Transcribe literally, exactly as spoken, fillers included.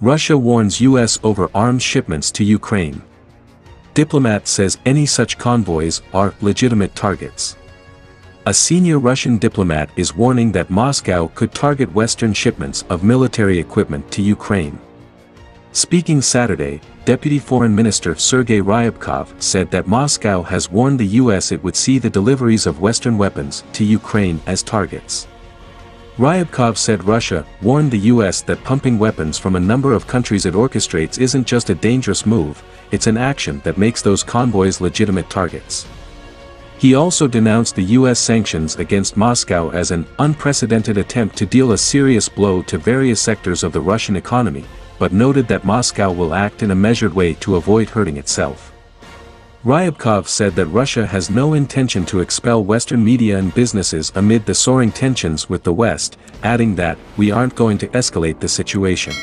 Russia warns U S over arms shipments to Ukraine. Diplomat says any such convoys are legitimate targets. A senior Russian diplomat is warning that Moscow could target Western shipments of military equipment to Ukraine. Speaking Saturday, Deputy Foreign Minister Sergei Ryabkov said that Moscow has warned the U S it would see the deliveries of Western weapons to Ukraine as targets. Ryabkov said Russia warned the U S that pumping weapons from a number of countries it orchestrates isn't just a dangerous move, it's an action that makes those convoys legitimate targets. He also denounced the U S sanctions against Moscow as an unprecedented attempt to deal a serious blow to various sectors of the Russian economy, but noted that Moscow will act in a measured way to avoid hurting itself. Ryabkov said that Russia has no intention to expel Western media and businesses amid the soaring tensions with the West, adding that, "We aren't going to escalate the situation."